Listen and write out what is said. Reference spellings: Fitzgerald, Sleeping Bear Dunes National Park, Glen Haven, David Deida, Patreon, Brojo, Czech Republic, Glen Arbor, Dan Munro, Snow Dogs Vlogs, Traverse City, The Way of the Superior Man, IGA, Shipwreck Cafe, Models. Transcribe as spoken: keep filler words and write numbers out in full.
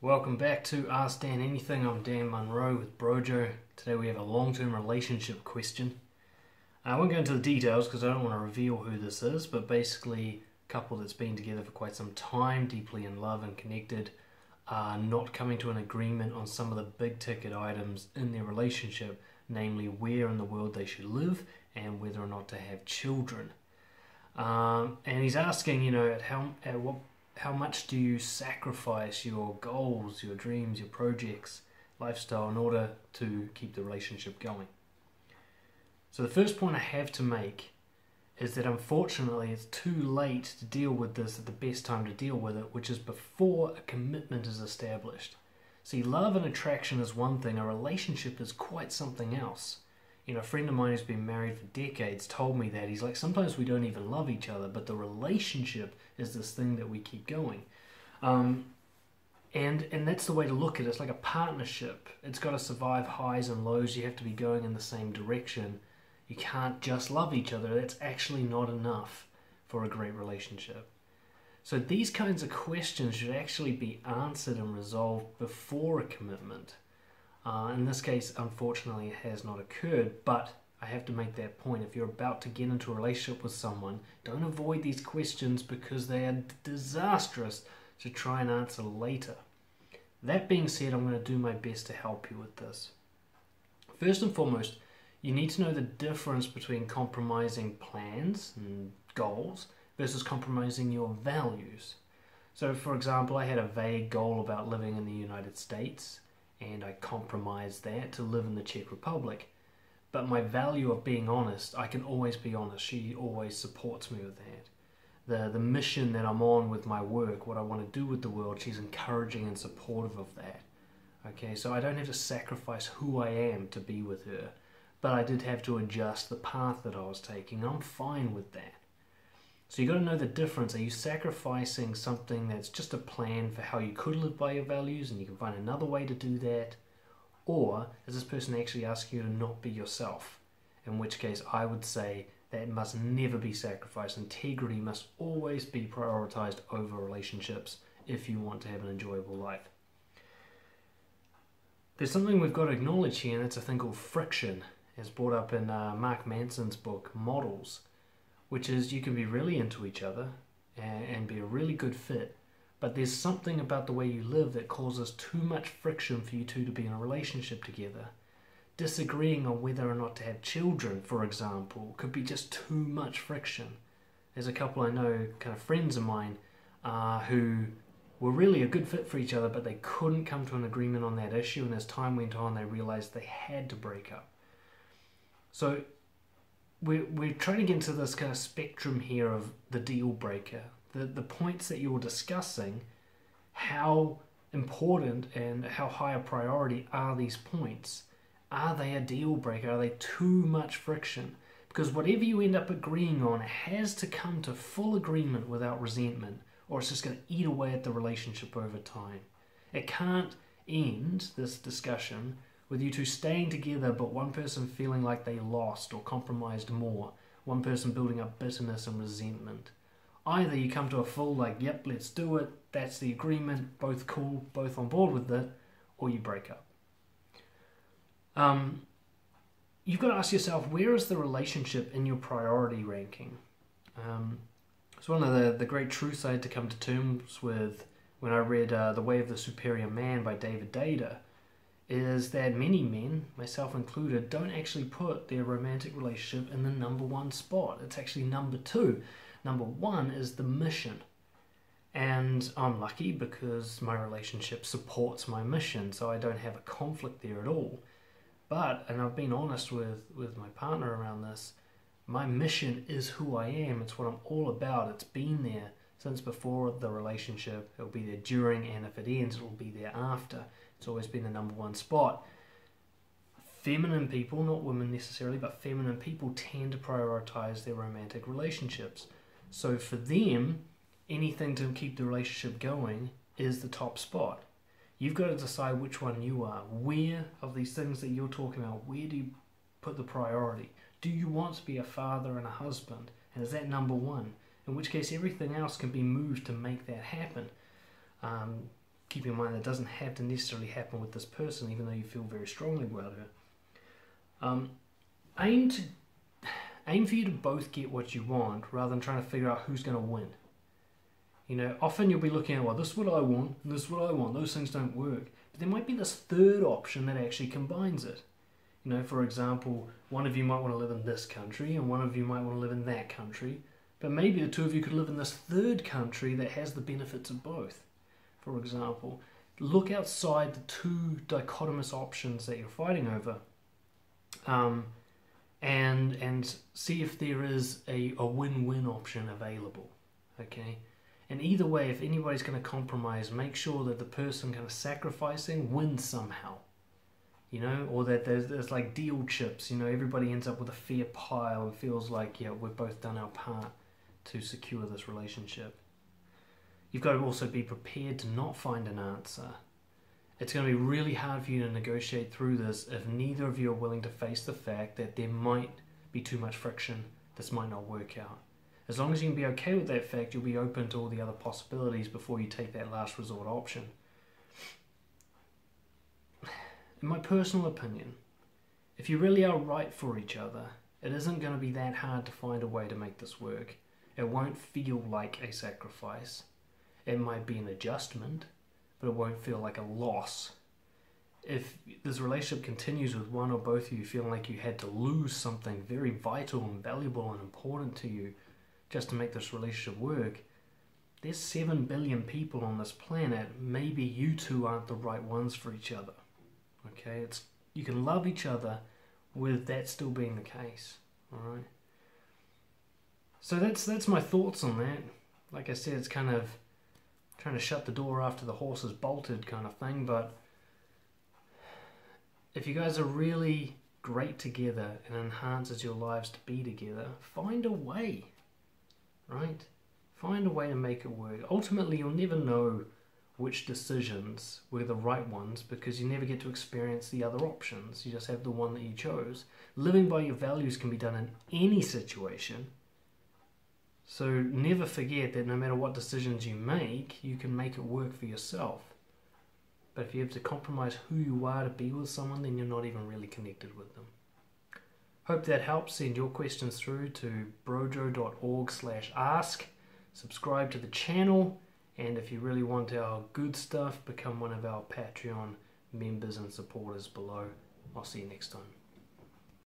Welcome back to Ask Dan Anything. I'm Dan Munro with Brojo. Today we have a long-term relationship question. I won't go into the details because I don't want to reveal who this is, but basically a couple that's been together for quite some time, deeply in love and connected, are not coming to an agreement on some of the big ticket items in their relationship, namely where in the world they should live and whether or not to have children. Um, and he's asking, you know, at how at what How much do you sacrifice your goals, your dreams, your projects, lifestyle in order to keep the relationship going? So the first point I have to make is that unfortunately it's too late to deal with this at the best time to deal with it, which is before a commitment is established. See, love and attraction is one thing, a relationship is quite something else. You know, a friend of mine who's been married for decades told me that. He's like, sometimes we don't even love each other, but the relationship is this thing that we keep going. Um, and, and that's the way to look at it. It's like a partnership. It's got to survive highs and lows. You have to be going in the same direction. You can't just love each other. That's actually not enough for a great relationship. So these kinds of questions should actually be answered and resolved before a commitment. Uh, in this case, unfortunately, it has not occurred, but I have to make that point. If you're about to get into a relationship with someone, don't avoid these questions because they are disastrous to try and answer later. That being said, I'm going to do my best to help you with this. First and foremost, you need to know the difference between compromising plans and goals versus compromising your values. So, for example, I had a vague goal about living in the United States, and I compromised that to live in the Czech Republic. But my value of being honest, I can always be honest. She always supports me with that. The, the mission that I'm on with my work, what I want to do with the world, she's encouraging and supportive of that. Okay, so I don't have to sacrifice who I am to be with her. But I did have to adjust the path that I was taking. I'm fine with that. So you've got to know the difference. Are you sacrificing something that's just a plan for how you could live by your values and you can find another way to do that? Or is this person actually asking you to not be yourself? In which case I would say that must never be sacrificed. Integrity must always be prioritized over relationships if you want to have an enjoyable life. There's something we've got to acknowledge here, and that's a thing called friction. It's brought up in uh, Mark Manson's book, Models, which is you can be really into each other and, and be a really good fit, but there's something about the way you live that causes too much friction for you two to be in a relationship together. Disagreeing on whether or not to have children, for example, could be just too much friction. There's a couple I know, kind of friends of mine, uh, who were really a good fit for each other, but they couldn't come to an agreement on that issue, and as time went on, they realized they had to break up. So, We're, we're trying to get into this kind of spectrum here of the deal breaker, the, the points that you're discussing, how important and how high a priority are these points? Are they a deal breaker? Are they too much friction? Because whatever you end up agreeing on has to come to full agreement without resentment, or it's just going to eat away at the relationship over time. It can't end this discussion with you two staying together, but one person feeling like they lost or compromised more. One person building up bitterness and resentment. Either you come to a full, like, yep, let's do it, that's the agreement, both cool, both on board with it, or you break up. Um, you've got to ask yourself, where is the relationship in your priority ranking? Um, it's one of the, the great truths I had to come to terms with when I read uh, The Way of the Superior Man by David Deida. Is that many men, myself included, don't actually put their romantic relationship in the number one spot. It's actually number two. Number one is the mission. And I'm lucky because my relationship supports my mission, so I don't have a conflict there at all. But, and I've been honest with, with my partner around this, my mission is who I am. It's what I'm all about. It's been there since before the relationship. It'll be there during, and if it ends, it'll be there after. It's always been the number one spot. Feminine people, not women necessarily, but feminine people tend to prioritize their romantic relationships. So for them, anything to keep the relationship going is the top spot. You've got to decide which one you are. Where of these things that you're talking about, where do you put the priority? Do you want to be a father and a husband? And is that number one? In which case everything else can be moved to make that happen. Um, keep in mind that doesn't have to necessarily happen with this person, even though you feel very strongly about her. Um, aim to aim for you to both get what you want, rather than trying to figure out who's going to win. You know, often you'll be looking at, well, this is what I want, and this is what I want. Those things don't work. But there might be this third option that actually combines it. You know, for example, one of you might want to live in this country, and one of you might want to live in that country. But maybe the two of you could live in this third country that has the benefits of both. For example, look outside the two dichotomous options that you're fighting over, um, and and see if there is a, a win-win option available. Okay, and either way, if anybody's going to compromise, make sure that the person kind of sacrificing wins somehow. You know, or that there's, there's like deal chips. You know, everybody ends up with a fair pile and feels like, yeah, we've both done our part to secure this relationship. You've got to also be prepared to not find an answer. It's going to be really hard for you to negotiate through this if neither of you are willing to face the fact that there might be too much friction, this might not work out. As long as you can be okay with that fact, you'll be open to all the other possibilities before you take that last resort option. In my personal opinion, if you really are right for each other, it isn't going to be that hard to find a way to make this work. It won't feel like a sacrifice. It might be an adjustment, but it won't feel like a loss. If this relationship continues with one or both of you feeling like you had to lose something very vital and valuable and important to you just to make this relationship work, there's seven billion people on this planet. Maybe you two aren't the right ones for each other. Okay, it's, you can love each other with that still being the case. All right. So that's that's my thoughts on that. Like I said, it's kind of trying to shut the door after the horse has bolted kind of thing, but if you guys are really great together and enhances your lives to be together, find a way, right? Find a way to make it work. Ultimately, you'll never know which decisions were the right ones because you never get to experience the other options. You just have the one that you chose. Living by your values can be done in any situation. So never forget that no matter what decisions you make, you can make it work for yourself. But if you have to compromise who you are to be with someone, then you're not even really connected with them. Hope that helps. Send your questions through to brojo dot org slash ask. Subscribe to the channel. And if you really want our good stuff, become one of our Patreon members and supporters below. I'll see you next time.